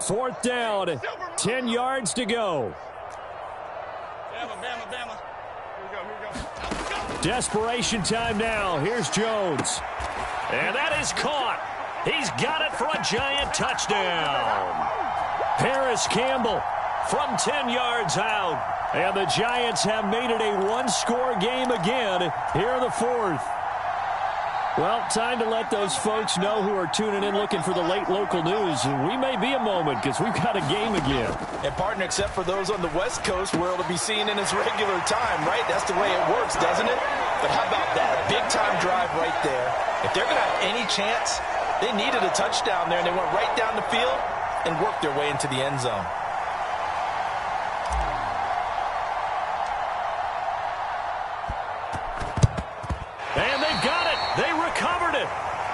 Fourth down, 10 yards to go. Bama. Here we go. Desperation time now. Here's Jones. And that is caught. He's got it for a giant touchdown. Paris Campbell from 10 yards out. And the Giants have made it a one-score game again here in the fourth. Well, time to let those folks know who are tuning in looking for the late local news. We may be a moment because we've got a game again. And, partner, except for those on the West Coast where it'll be seen in its regular time, right? That's the way it works, doesn't it? But how about that? Big-time drive right there. If they're going to have any chance, they needed a touchdown there, and they went right down the field and worked their way into the end zone.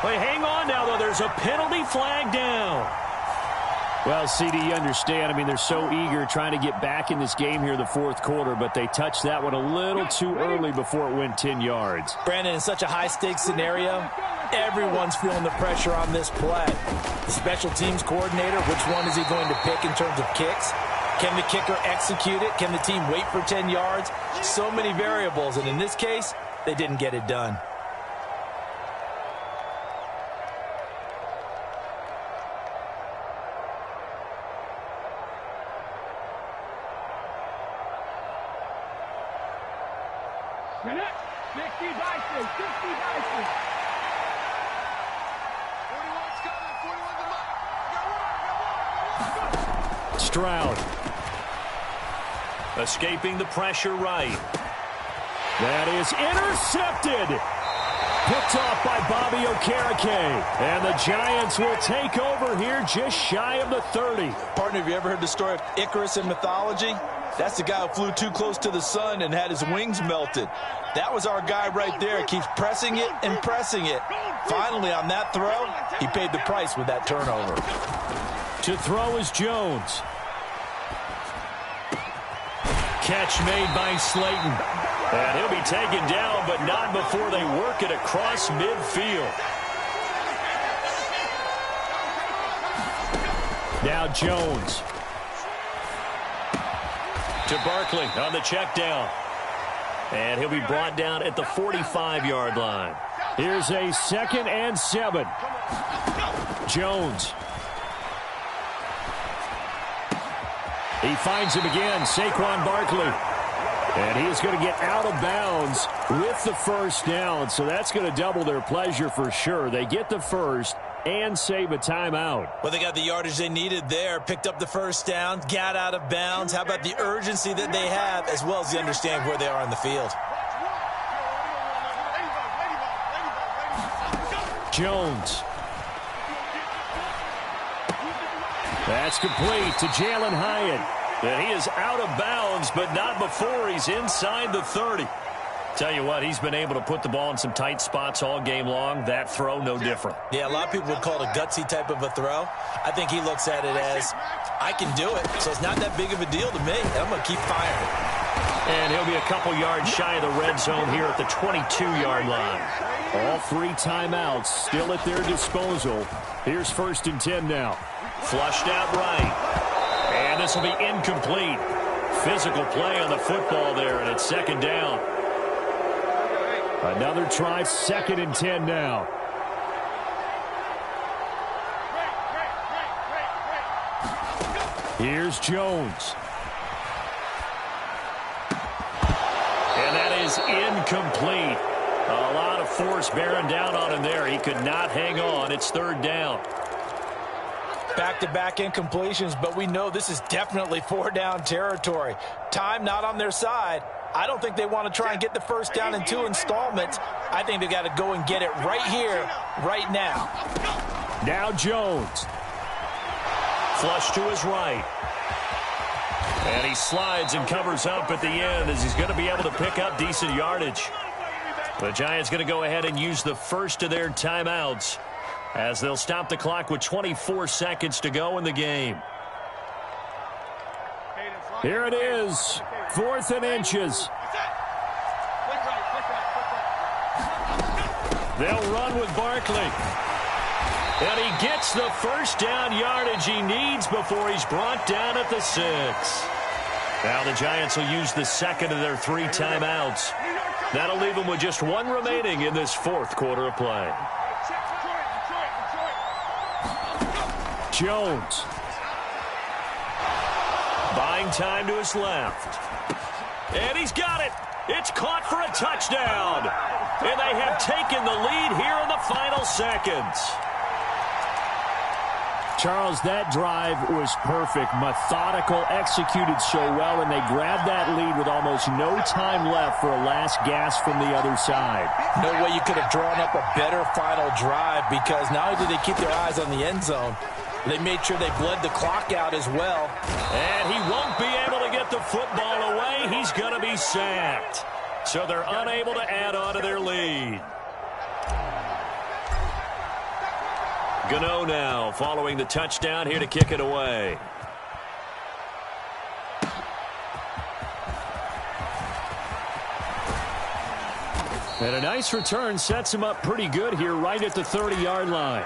But hang on now, though. There's a penalty flag down. Well, CD, you understand. I mean, they're so eager trying to get back in this game here in the fourth quarter, but they touched that one a little too early before it went 10 yards. Brandon, in such a high-stakes scenario, everyone's feeling the pressure on this play. The special teams coordinator, which one is he going to pick in terms of kicks? Can the kicker execute it? Can the team wait for 10 yards? So many variables, and in this case, they didn't get it done. Stroud escaping the pressure right. That is intercepted. Picked off by Bobby Okereke. And the Giants will take over here just shy of the 30. Partner, have you ever heard the story of Icarus in mythology? That's the guy who flew too close to the sun and had his wings melted. That was our guy right there. Keeps pressing it and pressing it. Finally, on that throw, he paid the price with that turnover. To throw is Jones. Catch made by Slayton. And he'll be taken down, but not before they work it across midfield. Now Jones. To Barkley on the check down. And he'll be brought down at the 45-yard line. Here's a 2nd and 7. Jones. He finds him again, Saquon Barkley. And he is going to get out of bounds with the first down. So that's going to double their pleasure for sure. They get the first and save a timeout. Well, they got the yardage they needed there, picked up the first down, got out of bounds. How about the urgency that they have, as well as they understand where they are on the field. Jones. That's complete to Jalen Hyatt. And he is out of bounds, but not before he's inside the 30. Tell you what, he's been able to put the ball in some tight spots all game long. That throw, no different. Yeah, a lot of people would call it a gutsy type of a throw. I think he looks at it as, I can do it. So it's not that big of a deal to me. I'm going to keep firing. And he'll be a couple yards shy of the red zone here at the 22-yard line. All three timeouts still at their disposal. Here's 1st and 10 now. Flushed out right. And this will be incomplete. Physical play on the football there, and it's 2nd down. Another try, 2nd and 10 now. Here's Jones. And that is incomplete. A lot of force bearing down on him there. He could not hang on. It's 3rd down. Back-to-back incompletions, but we know this is definitely 4-down territory. Time not on their side. I don't think they want to try and get the first down in 2 installments. I think they've got to go and get it right here, right now. Now Jones. Flush to his right. And he slides and covers up at the end as he's going to be able to pick up decent yardage. The Giants going to go ahead and use the first of their timeouts as they'll stop the clock with 24 seconds to go in the game. Here it is. 4th and inches. They'll run with Barkley. And he gets the first down yardage he needs before he's brought down at the 6. Now the Giants will use the second of their 3 timeouts. That'll leave them with just 1 remaining in this 4th quarter of play. Jones. Buying time to his left. And he's got it. It's caught for a touchdown. And they have taken the lead here in the final seconds. Charles, that drive was perfect. Methodical, executed so well, and they grabbed that lead with almost no time left for a last gasp from the other side. No way you could have drawn up a better final drive, because not only did they keep their eyes on the end zone, they made sure they bled the clock out as well. And he won't be able to get the football away. He's going to be sacked. So they're unable to add on to their lead. Gano now following the touchdown here to kick it away. And a nice return sets him up pretty good here right at the 30-yard line.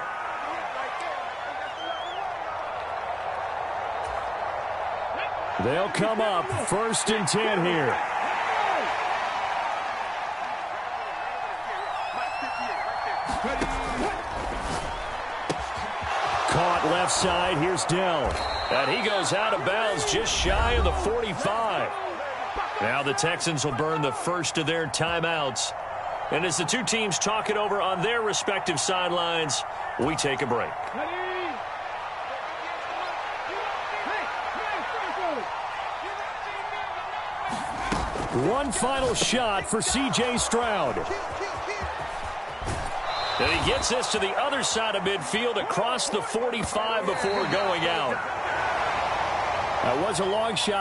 They'll come up 1st and 10 here. Caught left side. Here's Dell. And he goes out of bounds just shy of the 45. Now the Texans will burn the first of their timeouts. And as the 2 teams talk it over on their respective sidelines, we take a break. One final shot for C.J. Stroud. And he gets this to the other side of midfield across the 45 before going out. That was a long shot.